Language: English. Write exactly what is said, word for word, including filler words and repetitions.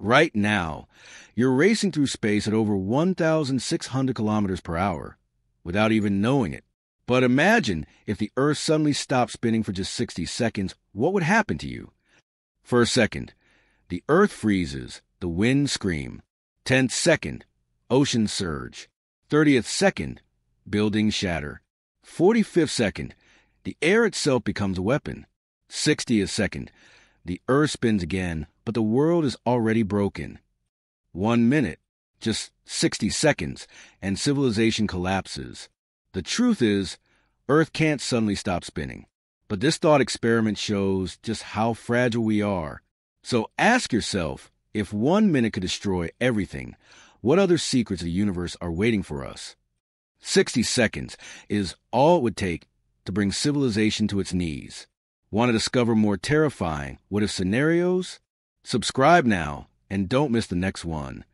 right now, you're racing through space at over one thousand six hundred kilometers per hour without even knowing it. But imagine if the Earth suddenly stopped spinning for just sixty seconds, what would happen to you? For a second, the Earth freezes, the wind scream. Tenth second, ocean surge. Thirtieth second, buildings shatter. Forty-fifth second, the air itself becomes a weapon. Sixtieth second, the Earth spins again, but the world is already broken. One minute, just sixty seconds, and civilization collapses. The truth is, Earth can't suddenly stop spinning. But this thought experiment shows just how fragile we are. So ask yourself, if one minute could destroy everything, what other secrets of the universe are waiting for us? sixty seconds is all it would take to bring civilization to its knees. Want to discover more terrifying what-if scenarios? Subscribe now and don't miss the next one.